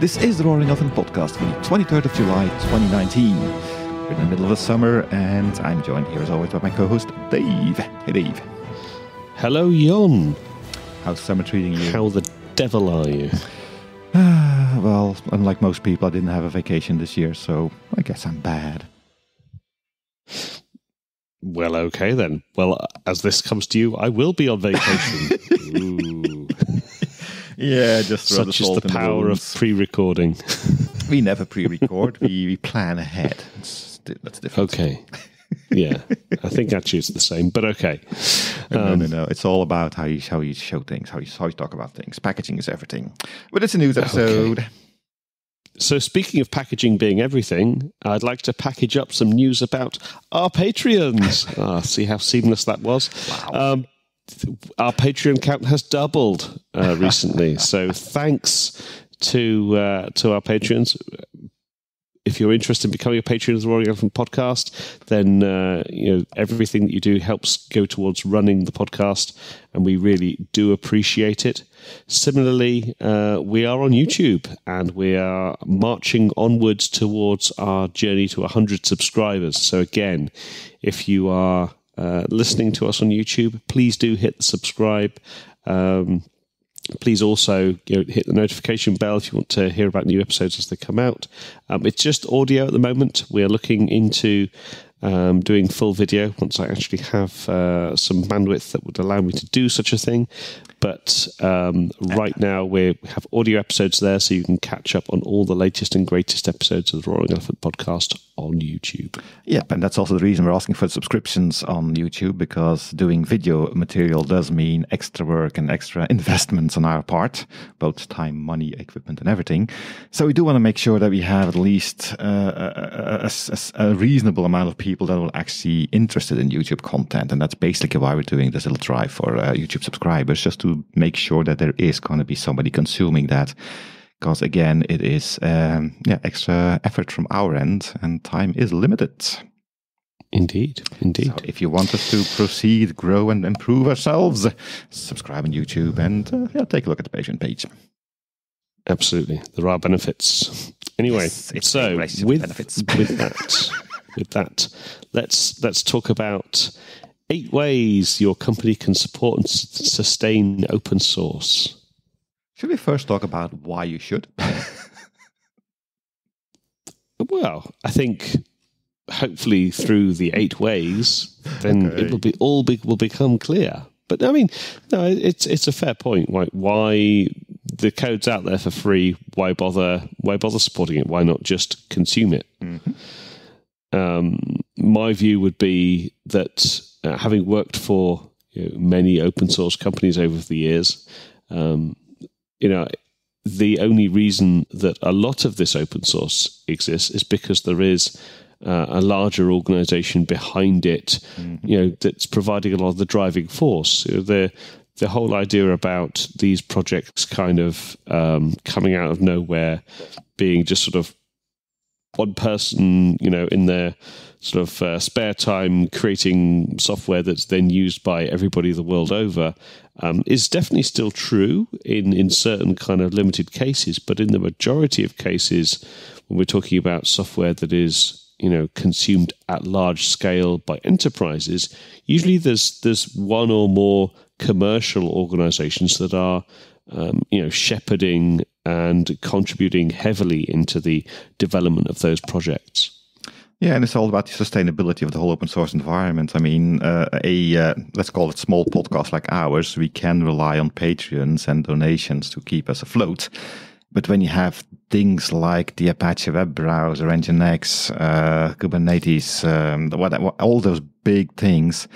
This is the Roaring Elephant Podcast for the 23rd of July, 2019. We're in the middle of the summer, and I'm joined here as always by my co-host, Dave. Hey, Dave. Hello, Jon. How's summer treating you? How the devil are you? Well, unlike most people, I didn't have a vacation this year, so I guess I'm bad. Well, okay then. Well, as this comes to you, I will be on vacation. Ooh. Yeah, just throw the salt in the wounds. Such is the power of pre-recording. We never pre-record. We plan ahead. That's different. Okay. Yeah, I think actually it's the same, but okay. No. It's all about how you show things, how you talk about things. Packaging is everything. But it's a news episode. Okay. So speaking of packaging being everything, I'd like to package up some news about our Patreons. See how seamless that was. Wow. Our Patreon count has doubled recently. So thanks to our Patreons. If you're interested in becoming a patron of the Roaring Elephant Podcast, then everything that you do helps go towards running the podcast, and we really do appreciate it. Similarly, we are on YouTube, and we are marching onwards towards our journey to 100 subscribers. So again, if you are listening to us on YouTube, please do hit the subscribe. Please also hit the notification bell if you want to hear about new episodes as they come out. It's just audio at the moment. We're looking into doing full video once I actually have some bandwidth that would allow me to do such a thing. But right now we have audio episodes there, so you can catch up on all the latest and greatest episodes of the Roaring Elephant Podcast on YouTube. Yep, and that's also the reason we're asking for subscriptions on YouTube, because doing video material does mean extra work and extra investments on our part, both time, money, equipment, and everything. So we do want to make sure that we have at least a reasonable amount of people that are actually interested in YouTube content, and that's basically why we're doing this little drive for YouTube subscribers, just to make sure that there is going to be somebody consuming that, because again, it is extra effort from our end, and time is limited. Indeed. So if you want us to proceed, grow, and improve ourselves, subscribe on YouTube and take a look at the Patreon page. Absolutely, there are benefits. Anyway, yes, so with that, let's talk about 8 ways your company can support and sustain open source. Should we first talk about why you should? Well, I think hopefully through the 8 ways, then okay, it will be will become clear. But I mean, no, it's a fair point. Like, why the code's out there for free? Why bother? Why bother supporting it? Why not just consume it? Mm-hmm. My view would be that, having worked for many open source companies over the years, the only reason that a lot of this open source exists is because there is a larger organization behind it, mm-hmm, that's providing a lot of the driving force. The whole idea about these projects kind of coming out of nowhere, being just sort of one person, in their sort of spare time creating software that's then used by everybody the world over, is definitely still true in certain kind of limited cases. But in the majority of cases, when we're talking about software that is, consumed at large scale by enterprises, usually there's one or more commercial organizations that are shepherding and contributing heavily into the development of those projects. Yeah, and it's all about the sustainability of the whole open source environment. I mean, let's call it small podcast like ours, we can rely on Patreons and donations to keep us afloat. But when you have things like the Apache web browser, NGINX, Kubernetes, all those big things,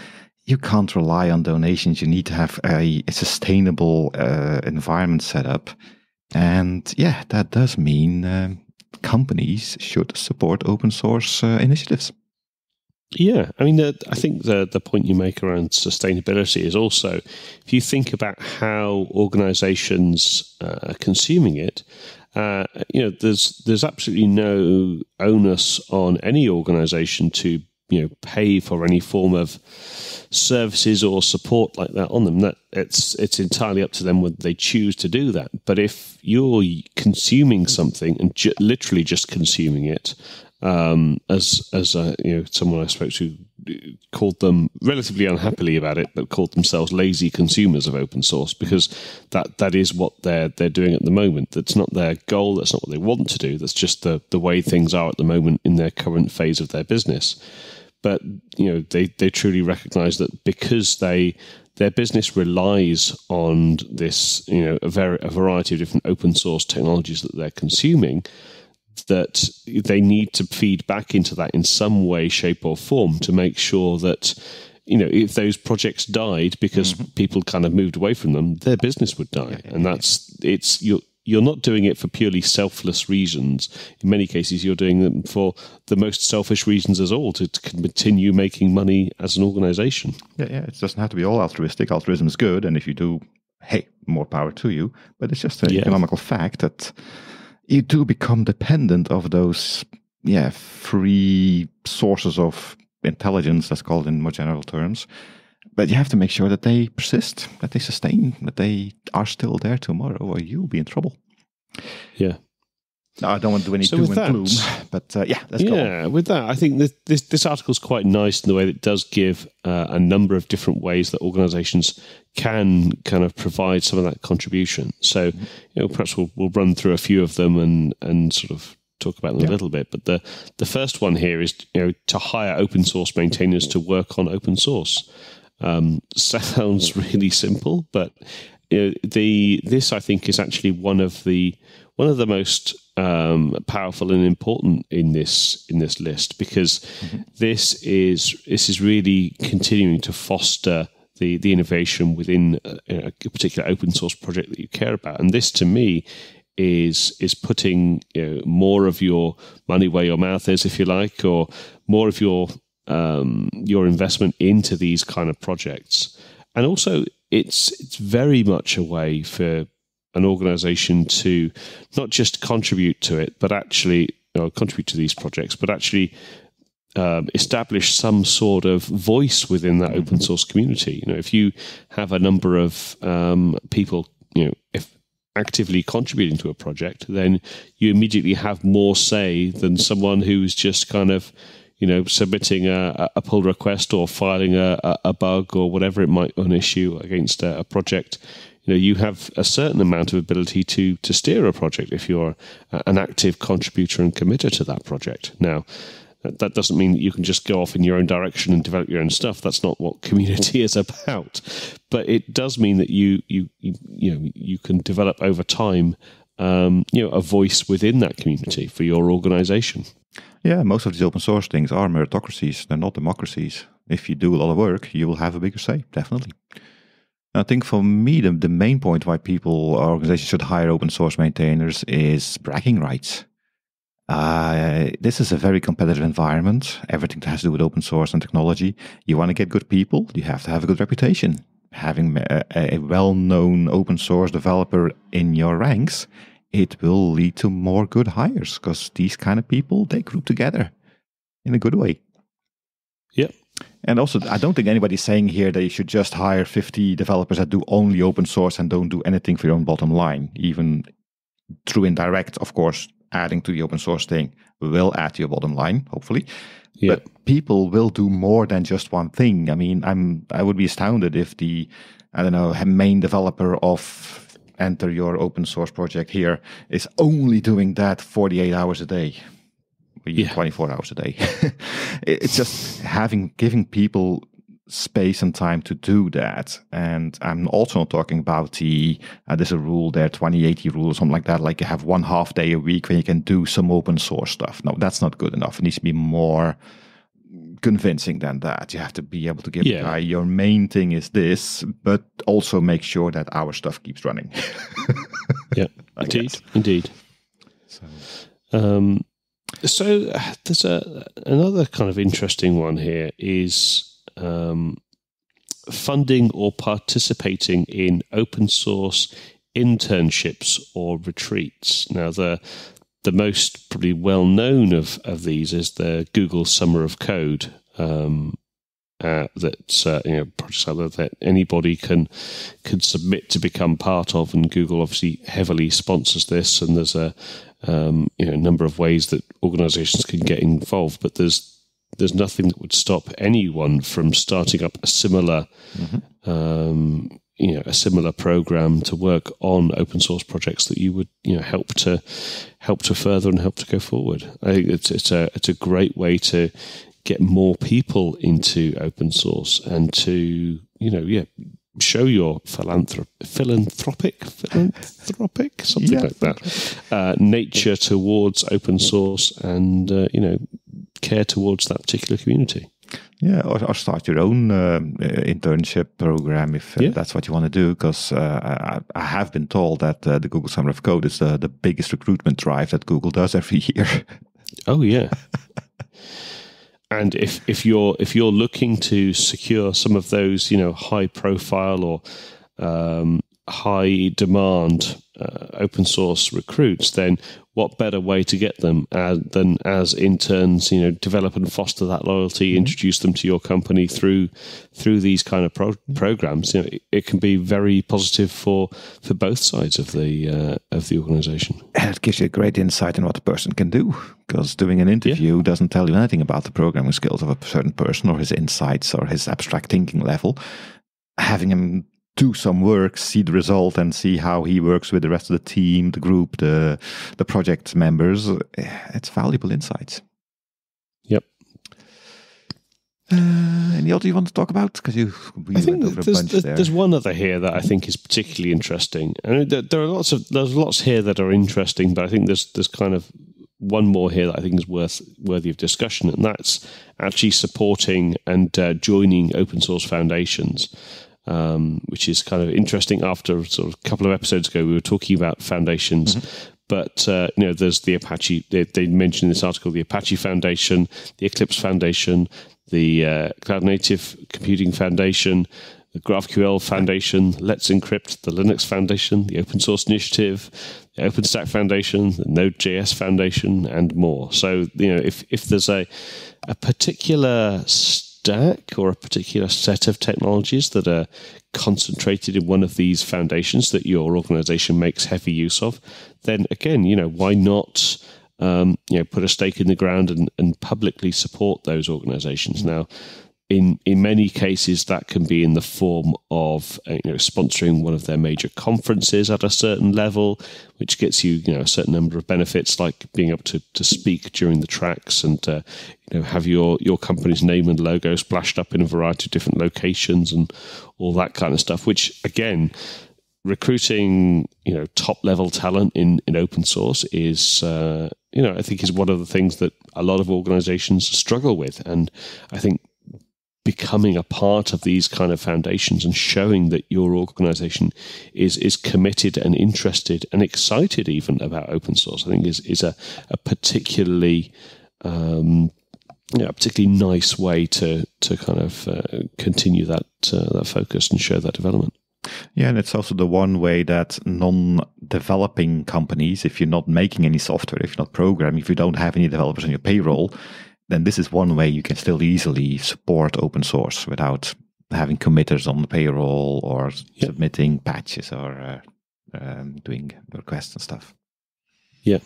you can't rely on donations. You need to have a sustainable environment set up. And yeah, that does mean companies should support open source initiatives. Yeah, I mean, I think the point you make around sustainability is also, if you think about how organizations are consuming it, there's absolutely no onus on any organization to pay for any form of services or support like that on them. That it's entirely up to them whether they choose to do that. But if you're consuming something and literally just consuming it, as someone I spoke to called them relatively unhappily about it, but called themselves lazy consumers of open source, because that is what they're doing at the moment. That's not their goal. That's not what they want to do. That's just the way things are at the moment in their current phase of their business. But they truly recognise that because their business relies on this, a variety of different open source technologies that they're consuming, that they need to feed back into that in some way, shape or form to make sure that, if those projects died because people kind of moved away from them, their business would die. And you're not doing it for purely selfless reasons. In many cases, you're doing them for the most selfish reasons as all, to continue making money as an organization. It doesn't have to be all altruistic. Altruism is good. And if you do, hey, more power to you. But it's just an economical fact that you do become dependent of those free sources of intelligence, let's call it in more general terms. But you have to make sure that they persist, that they sustain, that they are still there tomorrow, or you'll be in trouble. Yeah. No, I don't want to do any doom and gloom, but let's go. Yeah, with that, I think this article is quite nice in the way that it does give a number of different ways that organizations can kind of provide some of that contribution. So, perhaps we'll run through a few of them and sort of talk about them a little bit. But the first one here is to hire open source maintainers to work on open source. Sounds really simple, but this I think is actually one of the most powerful and important in this list, because this is really continuing to foster the innovation within a particular open source project that you care about. And this, to me, is putting more of your money where your mouth is, if you like, or more of your investment into these kind of projects. And also, it's very much a way for an organization to not just contribute to it, but actually contribute to these projects, but actually establish some sort of voice within that open source community. If you have a number of people, if actively contributing to a project, then you immediately have more say than someone who's just kind of submitting a pull request or filing a bug or whatever it might, an issue against a project. You have a certain amount of ability to steer a project if you're an active contributor and committer to that project. Now, that doesn't mean that you can just go off in your own direction and develop your own stuff. That's not what community is about. But it does mean that you can develop over time a voice within that community for your organization. Yeah, most of these open source things are meritocracies. They're not democracies. If you do a lot of work, you will have a bigger say, definitely. I think for me, the main point why people or organizations should hire open source maintainers is bragging rights. This is a very competitive environment. Everything that has to do with open source and technology. You want to get good people, you have to have a good reputation. Having a well-known open source developer in your ranks, it will lead to more good hires, because these kind of people, they group together in a good way. Yep. And also, I don't think anybody's saying here that you should just hire 50 developers that do only open source and don't do anything for your own bottom line. Even through indirect, of course, adding to the open source thing will add to your bottom line, hopefully. Yeah. But people will do more than just one thing. I mean, I would be astounded if the, main developer of Enter Your Open Source Project here is only doing that 48 hours a day. 24 hours a day. It's just giving people space and time to do that. And I'm also not talking about there's a rule there, 20/80 rule or something like that, like you have one half day a week when you can do some open source stuff. No, that's not good enough. It needs to be more convincing than that. You have to be able to give a guy, your main thing is this, but also make sure that our stuff keeps running. Yeah, indeed. So there's another kind of interesting one here is funding or participating in open source internships or retreats. Now, the most probably well known of these is the Google Summer of Code projects out there that anybody can submit to become part of, and Google obviously heavily sponsors this. And there's a number of ways that organisations can get involved, but there's nothing that would stop anyone from starting up a similar a similar program to work on open source projects that you would help to further and help to go forward. I think it's a great way to get more people into open source and to show your philanthropic nature towards open source and care towards that particular community. Yeah, or start your own internship program if that's what you want to do. Because I have been told that the Google Summer of Code is the biggest recruitment drive that Google does every year. Oh yeah. And if you're looking to secure some of those high profile or high demand open source recruits, then what better way to get them than as interns? Develop and foster that loyalty, introduce them to your company through these kind of programs. It can be very positive for both sides of the organization. And it gives you a great insight in what the person can do, because doing an interview doesn't tell you anything about the programming skills of a certain person or his insights or his abstract thinking level. Having him do some work, see the result, and see how he works with the rest of the team, the group, the project members. It's valuable insights. Yep. Any other you want to talk about? Because there's one other here that I think is particularly interesting. I mean, there's lots here that are interesting, but I think there's kind of one more here that I think is worthy of discussion, and that's actually supporting and joining open source foundations. Which is kind of interesting. After sort of a couple of episodes ago, we were talking about foundations, but there's the Apache. They mentioned in this article the Apache Foundation, the Eclipse Foundation, the Cloud Native Computing Foundation, the GraphQL Foundation, Let's Encrypt, the Linux Foundation, the Open Source Initiative, the OpenStack Foundation, the Node.js Foundation, and more. So if there's a particular stack or a particular set of technologies that are concentrated in one of these foundations that your organization makes heavy use of, then again, why not put a stake in the ground and publicly support those organizations? Now, in many cases, that can be in the form of sponsoring one of their major conferences at a certain level, which gets you a certain number of benefits, like being able to speak during the tracks and have your company's name and logo splashed up in a variety of different locations and all that kind of stuff. Which again, recruiting top level talent in open source is I think is one of the things that a lot of organizations struggle with, and I think becoming a part of these kind of foundations and showing that your organization is committed and interested and excited even about open source, I think is a particularly particularly nice way to kind of continue that focus and show that development. Yeah, and it's also the one way that non-developing companies, if you're not making any software, if you're not programming, if you don't have any developers on your payroll, then this is one way you can still easily support open source without having committers on the payroll or submitting patches or doing requests and stuff. Yeah.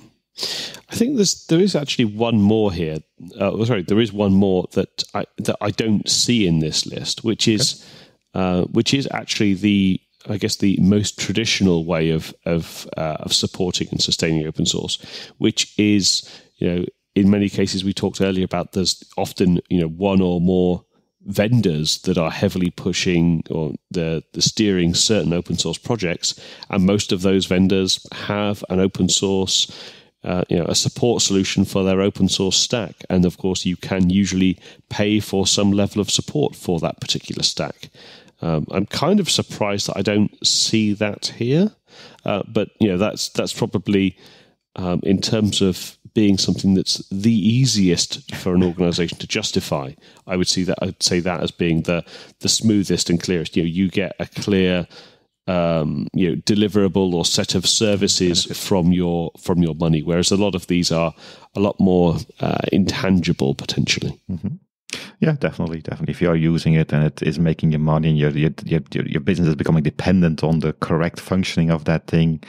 I think there is actually one more here. There is one more that I don't see in this list, which is actually the most traditional way of supporting and sustaining open source, which is in many cases, we talked earlier about there's often one or more vendors that are heavily pushing or the steering certain open source projects, and most of those vendors have an open source a support solution for their open source stack, and of course you can usually pay for some level of support for that particular stack. I'm kind of surprised that I don't see that here, but that's probably in terms of being something that's the easiest for an organisation to justify. I'd say that as being the smoothest and clearest. You get a clear deliverable or set of services from your money, whereas a lot of these are a lot more intangible potentially. Mm-hmm. Yeah, definitely. If you are using it and it is making you money and your business is becoming dependent on the correct functioning of that thing,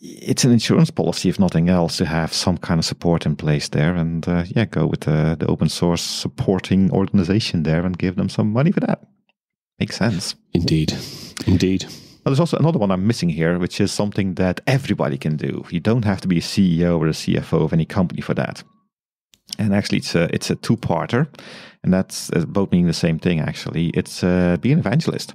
it's an insurance policy, if nothing else, to have some kind of support in place there. And yeah, go with the open source supporting organization there and give them some money for that. Makes sense. Indeed. Now, there's also another one I'm missing here, which is something that everybody can do. You don't have to be a CEO or a CFO of any company for that. And actually, it's a two-parter, and that's both meaning the same thing, actually. It's be an evangelist.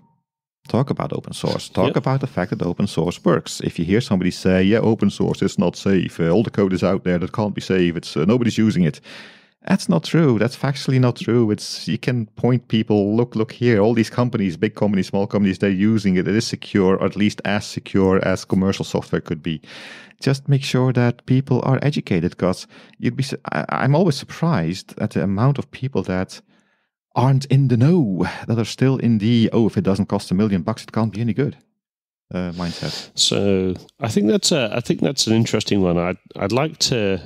Talk about open source. Talk about the fact that open source works. If you hear somebody say, yeah, open source is not safe. All the code is out there that can't be saved. It's, nobody's using it. That's not true. That's factually not true. It's, you can point people, look here, all these companies, big companies, small companies, they're using it. It is secure, or at least as secure as commercial software could be. Just make sure that people are educated, because I'm always surprised at the amount of people that aren't in the know, that are still in the, oh, if it doesn't cost $1 million, it can't be any good mindset. So I think that's an interesting one. I'd like to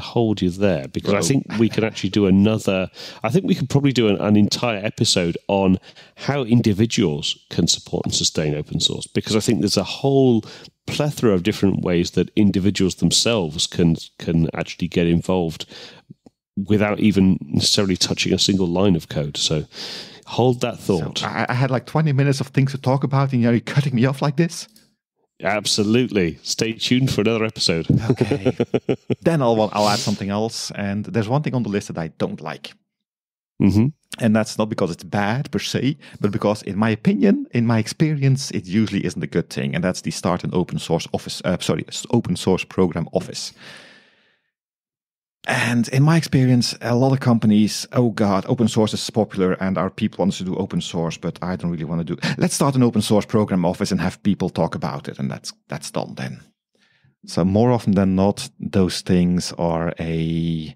hold you there, because I think we can actually do another. I think we could probably do an entire episode on how individuals can support and sustain open source, because I think there's a whole plethora of different ways that individuals themselves can actually get involved without even necessarily touching a single line of code. So hold that thought. So I had like 20 minutes of things to talk about, and you're cutting me off like this. Absolutely. Stay tuned for another episode. Okay. Then I'll add something else. And there's one thing on the list that I don't like. Mm-hmm. And that's not because it's bad per se, but because in my opinion, in my experience, it usually isn't a good thing. And that's the start an open source office. Open source program office. And in my experience, a lot of companies, oh God, open source is popular and our people want us to do open source, but I don't really want to do it. Let's start an open source program office and have people talk about it, and that's done then. So more often than not, those things are a,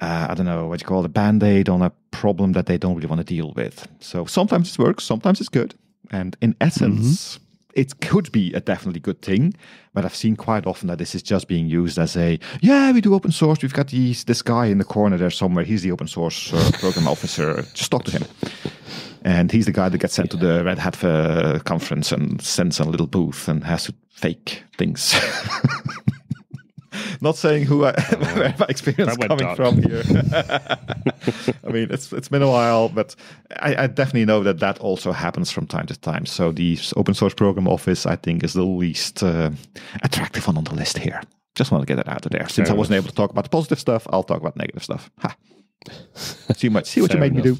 I don't know, what you call it, a band-aid on a problem that they don't really want to deal with. So sometimes it works, sometimes it's good. And in essence, it could be a definitely good thing, but I've seen quite often that this is just being used as a, yeah, we do open source. We've got this guy in the corner there somewhere. He's the open source program officer. Just talk to him. And he's the guy that gets sent to the Red Hat conference and sends a little booth and has to fake things. Not saying where my experience coming from here. I mean, it's been a while, but I definitely know that also happens from time to time. So the open source program office, I think, is the least attractive one on the list here. Just want to get that out of there. Since I wasn't able to talk about the positive stuff, I'll talk about negative stuff. Ha. See what you made me do.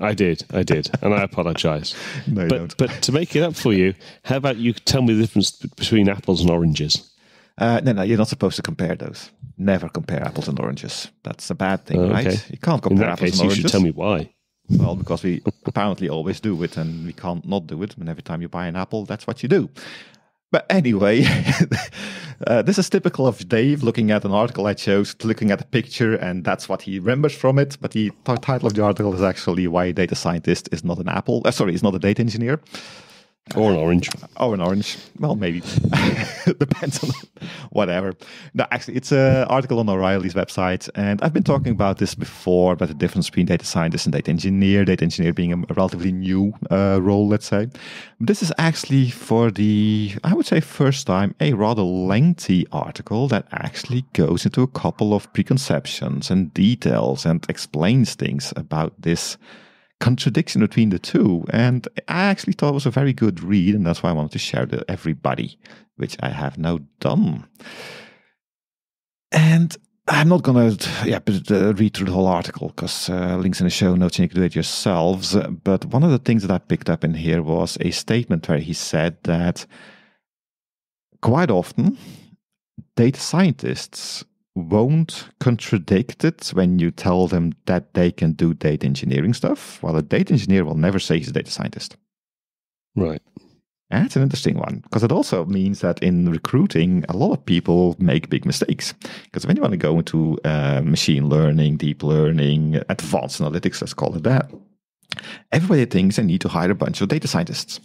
I did, and I apologise. No, but to make it up for you, how about you tell me the difference between apples and oranges? No, you're not supposed to compare those. Never compare apples and oranges. That's a bad thing, right? You can't compare apples and oranges. You should tell me why. Well, because we apparently always do it, and we can't not do it. And every time you buy an apple, that's what you do. But anyway, this is typical of Dave looking at an article I chose, looking at a picture, and that's what he remembers from it. But the title of the article is actually "Why a Data Scientist is Not an Apple." Is not a Data Engineer. Or an orange. Well, maybe. Depends on whatever. No, actually, it's an article on O'Reilly's website. And I've been talking about this before, about the difference between data scientist and data engineer. Data engineer being a relatively new role, let's say. This is actually, for the, I would say, first time, a rather lengthy article that actually goes into a couple of preconceptions and details and explains things about this contradiction between the two, and I actually thought it was a very good read, and that's why I wanted to share it with everybody, which I have now done. And I'm not going to read through the whole article, because links in the show notes, and you can do it yourselves, but one of the things that I picked up in here was a statement where he said that quite often data scientists won't contradict it when you tell them that they can do data engineering stuff, while a data engineer will never say he's a data scientist. Right. That's an interesting one, because it also means that in recruiting, a lot of people make big mistakes. Because when you want to go into machine learning, deep learning, advanced analytics, let's call it that, everybody thinks they need to hire a bunch of data scientists.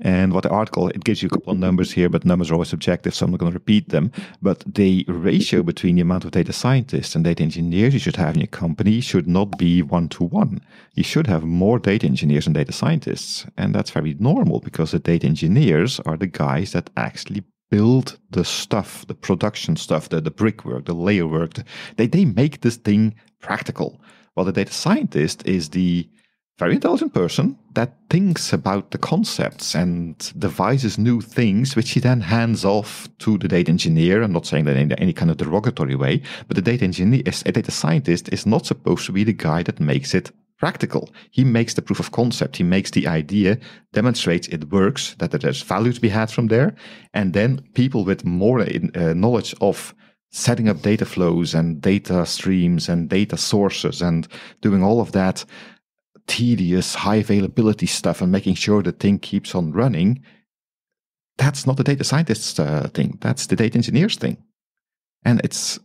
And what the article, it gives you a couple of numbers here, but numbers are always subjective, so I'm not going to repeat them. But the ratio between the amount of data scientists and data engineers you should have in your company should not be 1-to-1. You should have more data engineers and data scientists. And that's very normal, because the data engineers are the guys that actually build the stuff, the production stuff, the brickwork, the layer work. They make this thing practical. While the data scientist is the very intelligent person that thinks about the concepts and devises new things, which he then hands off to the data engineer. I'm not saying that in any kind of derogatory way, but the data engineer, a data scientist, is not supposed to be the guy that makes it practical. He makes the proof of concept. He makes the idea, demonstrates it works, that there's value to be had from there. And then people with more knowledge of setting up data flows and data streams and data sources and doing all of that tedious high availability stuff and making sure the thing keeps on running, that's not the data scientist's thing. That's the data engineer's thing. And it's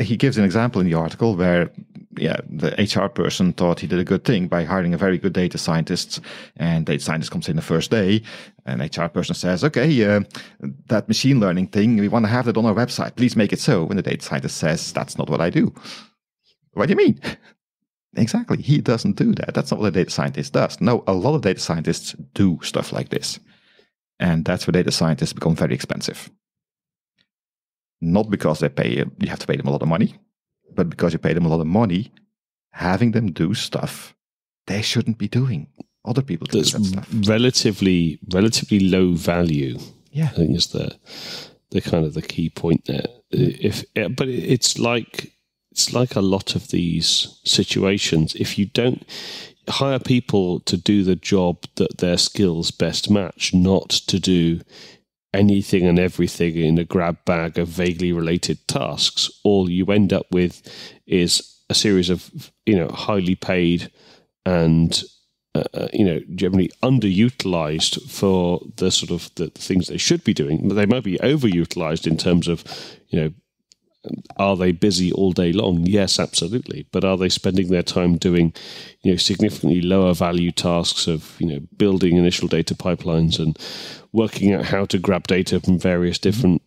he gives an example in the article where the HR person thought he did a good thing by hiring a very good data scientist, and data scientist comes in the first day and HR person says, okay, that machine learning thing, we want to have that on our website, please make it so. And the data scientist says, that's not what I do. What do you mean? Exactly. He doesn't do that. That's not what a data scientist does. No, a lot of data scientists do stuff like this. And that's where data scientists become very expensive. Not because they pay you have to pay them a lot of money, but because you pay them a lot of money, having them do stuff they shouldn't be doing. Other people do that stuff. Relatively low value. Yeah. I think is the kind of the key point there. But it's like a lot of these situations, if you don't hire people to do the job that their skills best match, not to do anything and everything in a grab bag of vaguely related tasks, all you end up with is a series of, highly paid and, generally underutilized for the sort of the things they should be doing. But they might be overutilized in terms of, are they busy all day long? Yes, absolutely. But are they spending their time doing, significantly lower value tasks of, building initial data pipelines and working out how to grab data from various different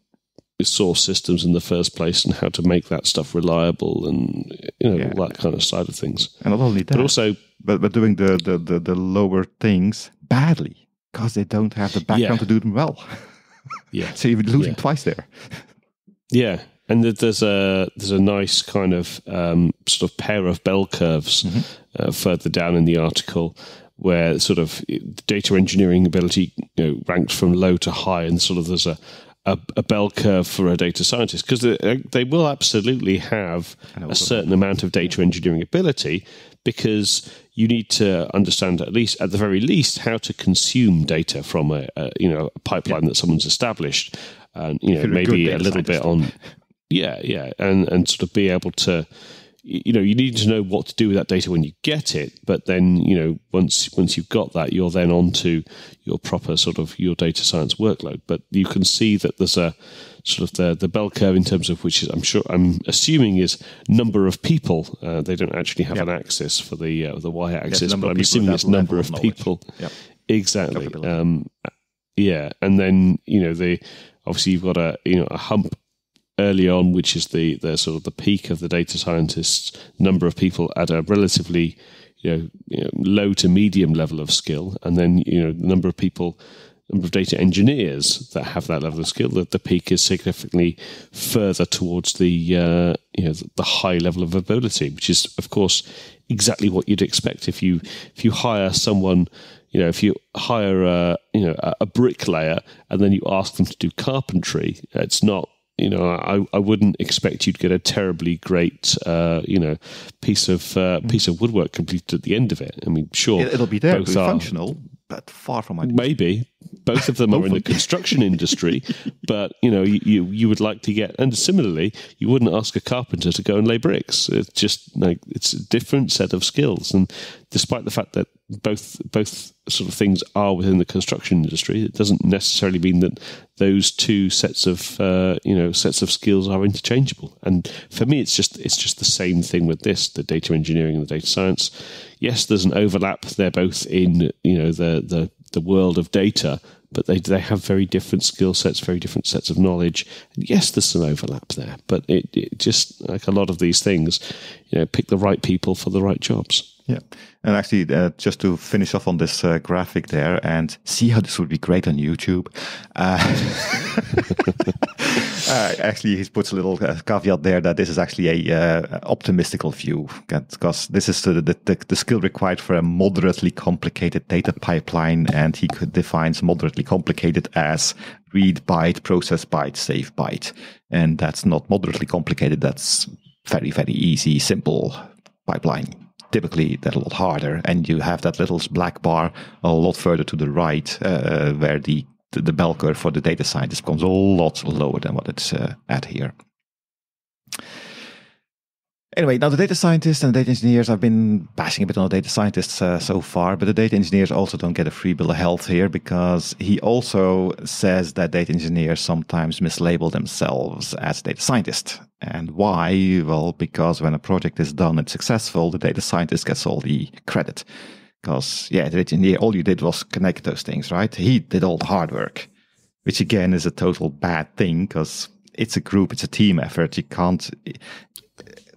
source systems in the first place and how to make that stuff reliable and, all that kind of side of things. And not only that, but also but doing the lower things badly because they don't have the background to do them well. Yeah. So you're losing twice there. Yeah. And there's a nice kind of sort of pair of bell curves further down in the article, where sort of data engineering ability ranks from low to high, and sort of there's a bell curve for a data scientist, because they will absolutely have a certain amount of data engineering ability, because you need to understand at the very least how to consume data from a pipeline that someone's established, and maybe a little bit on. Yeah, and sort of be able to, you need to know what to do with that data when you get it. But then, once you've got that, you're then on to your proper sort of your data science workload. But you can see that there's a sort of the bell curve in terms of which is I'm assuming is number of people. They don't actually have an axis for the y axis, but I'm assuming it's number of people. Yep. Exactly. And then obviously you've got a hump early on, which is the sort of the peak of the data scientist's number of people at a relatively low to medium level of skill, and then the number of data engineers that have that level of skill, that the peak is significantly further towards the high level of ability, which is of course exactly what you'd expect if you hire someone. If you hire a bricklayer and then you ask them to do carpentry, it's not. I wouldn't expect you'd get a terribly great, piece of woodwork completed at the end of it. I mean, sure, it'll be there, it'll be functional, but far from ideal. Maybe both of them are in the construction industry, but you would like to get. And similarly, you wouldn't ask a carpenter to go and lay bricks. It's just like it's a different set of skills. And despite the fact that both sort of things are within the construction industry, it doesn't necessarily mean that those two sets of skills are interchangeable. And for me, it's just the same thing with this: the data engineering and the data science. Yes, there's an overlap. They're both in the the world of data, but they have very different skill sets, very different sets of knowledge. And yes, there's some overlap there, but it just, like a lot of these things, you know, pick the right people for the right jobs. Yeah, and actually, just to finish off on this graphic there and see how this would be great on YouTube. Actually, he puts a little caveat there that this is actually a optimistical view, because this is the skill required for a moderately complicated data pipeline, and he defines moderately complicated as read byte, process byte, save byte, and that's not moderately complicated. That's very, very easy, simple pipeline. Typically, that's a lot harder, and you have that little black bar a lot further to the right, where the bell curve for the data scientist becomes a lot lower than what it's at here. Anyway, now the data scientists and the data engineers, I've been bashing a bit on the data scientists so far, but the data engineers also don't get a free bill of health here, because he also says that data engineers sometimes mislabel themselves as data scientists. And why? Well, because when a project is done and successful, the data scientist gets all the credit. Because, yeah, the data engineer, all you did was connect those things, right? He did all the hard work, which again is a total bad thing, because it's a group, it's a team effort. You can't...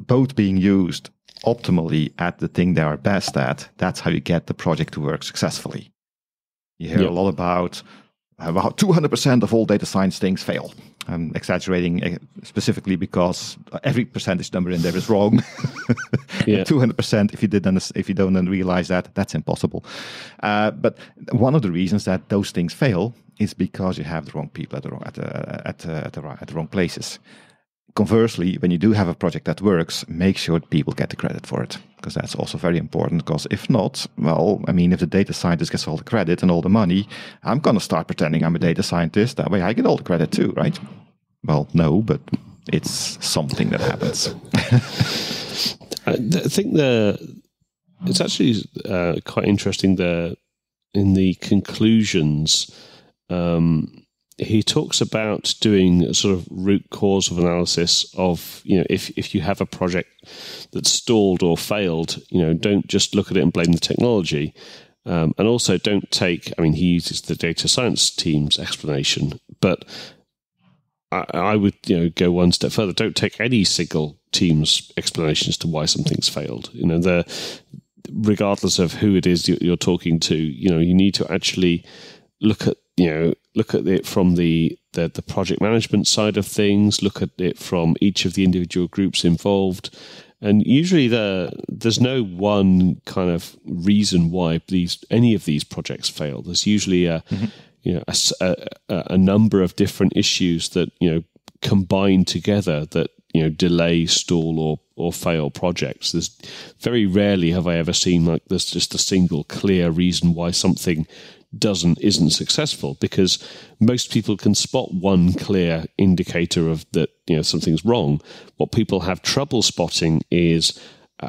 both being used optimally at the thing they are best at, that's how you get the project to work successfully. You hear a lot about 200% of all data science things fail. I'm exaggerating specifically because every percentage number in there is wrong. 200% if you don't realize that, that's impossible. But one of the reasons that those things fail is because you have the wrong people at the wrong places. Conversely, when you do have a project that works, make sure people get the credit for it, because that's also very important. Because if not, well, I mean, if the data scientist gets all the credit and all the money, I'm going to start pretending I'm a data scientist. That way I get all the credit too, right? Well, no, but it's something that happens. I think it's actually quite interesting that in the conclusions, he talks about doing a sort of root cause of analysis of, you know, if you have a project that's stalled or failed, you know, don't just look at it and blame the technology. And also don't take, I mean, he uses the data science team's explanation, but I would, you know, go one step further. Don't take any single team's explanation as to why something's failed. You know, regardless of who it is you're talking to, you know, you need to actually look at it from the project management side of things, look at it from each of the individual groups involved. And usually there's no one kind of reason why any of these projects fail. There's usually a number of different issues that, you know, combine together that, you know, delay, stall, or fail projects. There's very rarely have I ever seen like there's just a single clear reason why something isn't successful, because most people can spot one clear indicator of that, you know, something's wrong. What people have trouble spotting is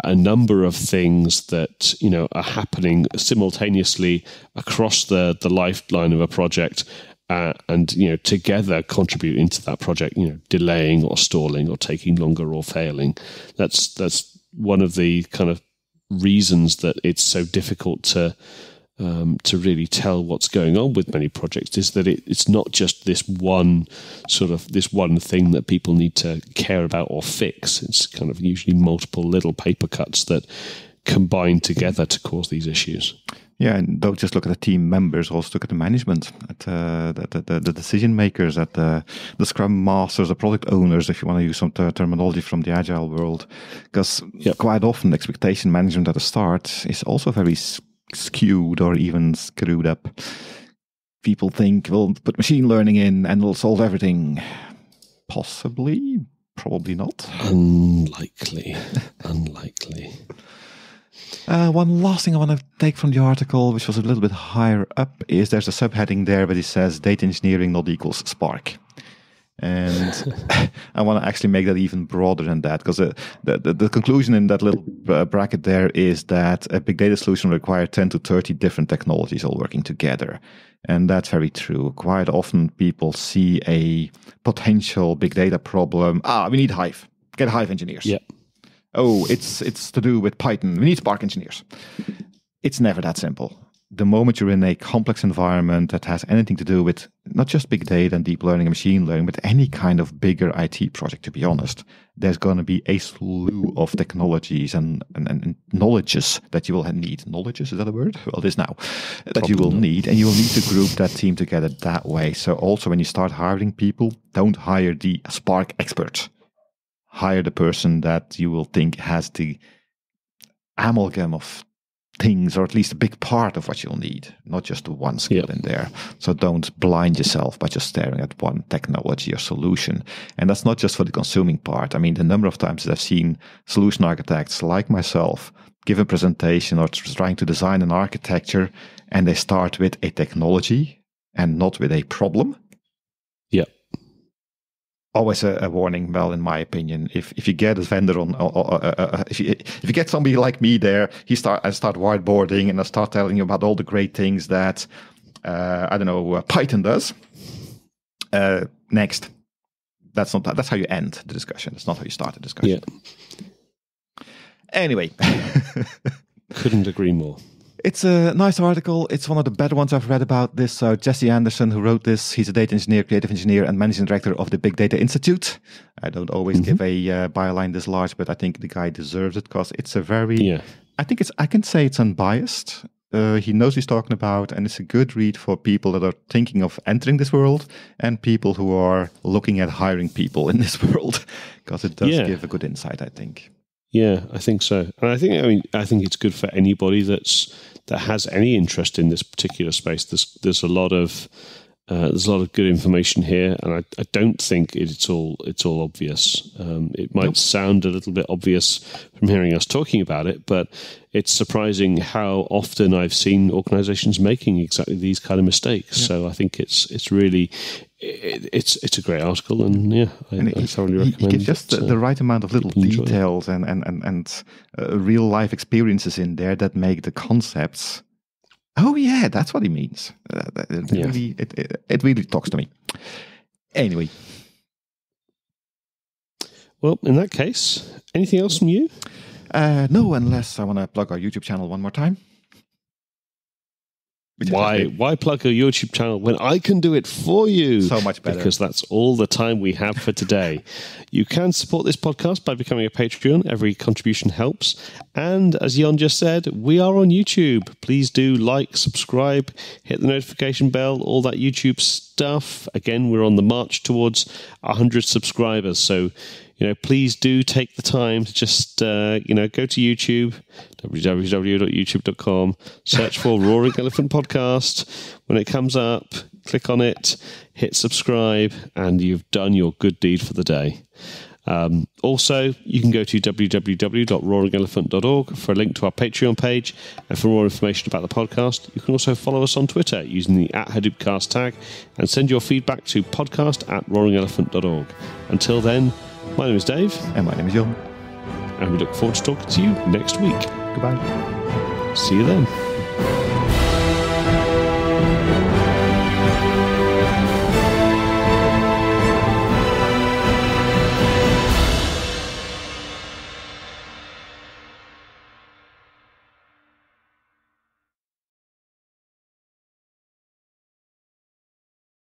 a number of things that, you know, are happening simultaneously across the lifeline of a project, and, you know, together contributing to that project, you know, delaying or stalling or taking longer or failing. That's one of the kind of reasons that it's so difficult to really tell what's going on with many projects, is that it's not just this one thing that people need to care about or fix. It's kind of usually multiple little paper cuts that combine together to cause these issues. Yeah, and don't just look at the team members, also look at the management, at the decision makers, at the scrum masters, the product owners, if you want to use some terminology from the agile world. Because quite often expectation management at the start is also very skewed or even screwed up. People think, well, put machine learning in and it'll solve everything. Possibly, probably not. Unlikely. Unlikely. One last thing I want to take from the article, which was a little bit higher up, is there's a subheading there where it says data engineering = Spark. And I want to actually make that even broader than that, because the conclusion in that little bracket there is that a big data solution requires 10 to 30 different technologies all working together. And that's very true. Quite often people see a potential big data problem. We need Hive. Get Hive engineers. Yeah. Oh, it's to do with Python. We need Spark engineers. It's never that simple. the moment you're in a complex environment that has anything to do with not just big data and deep learning and machine learning, but any kind of bigger IT project, to be honest, there's going to be a slew of technologies and knowledges that you will need. Knowledges, is that a word? Well, it is now. That you will need, and you will need to group that team together that way. So also when you start hiring people, don't hire the Spark expert. Hire the person that you will think has the amalgam of things, or at least a big part of what you'll need, not just the one skill in there. So don't blind yourself by just staring at one technology or solution. And that's not just for the consuming part. I mean, the number of times that I've seen solution architects like myself give a presentation or trying to design an architecture, and they start with a technology and not with a problem. Yeah. Always a warning bell, in my opinion. If you get a vendor on, if you get somebody like me there, I start whiteboarding and I start telling you about all the great things that Python does. Next, that's how you end the discussion. That's not how you start the discussion. Yeah. Anyway, couldn't agree more. It's a nice article. It's one of the better ones I've read about this. So Jesse Anderson, who wrote this, he's a data engineer, creative engineer, and managing director of the Big Data Institute. I don't always give a byline this large, but I think the guy deserves it because it's a very... Yeah. I can say it's unbiased. He knows what he's talking about, and it's a good read for people that are thinking of entering this world and people who are looking at hiring people in this world, because it does give a good insight, I think. Yeah, I think so. And I think it's good for anybody that has any interest in this particular space. There's a lot of good information here, and I don't think it's all obvious. It might sound a little bit obvious from hearing us talking about it, but it's surprising how often I've seen organizations making exactly these kind of mistakes. Yeah. So I think it's really a great article, and I thoroughly recommend it. Just the right amount of little details and real life experiences in there that make the concepts. Oh yeah, that's what he means. It really talks to me. Anyway. Well, in that case, anything else from you? No, unless I want to plug our YouTube channel one more time. Why plug a YouTube channel when I can do it for you? So much better. Because that's all the time we have for today. You can support this podcast by becoming a Patreon. Every contribution helps. And as Jan just said, we are on YouTube. Please do like, subscribe, hit the notification bell, all that YouTube stuff. Again, we're on the march towards 100 subscribers. So, please do take the time to just, go to YouTube, www.youtube.com, search for Roaring Elephant Podcast. When it comes up, click on it, hit subscribe, and you've done your good deed for the day. Also, you can go to www.roaringelephant.org for a link to our Patreon page and for more information about the podcast. You can also follow us on Twitter using the @HadoopCast tag and send your feedback to podcast@roaringelephant.org. Until then, my name is Dave. And my name is Jon. And we look forward to talking to you next week. Goodbye. See you then.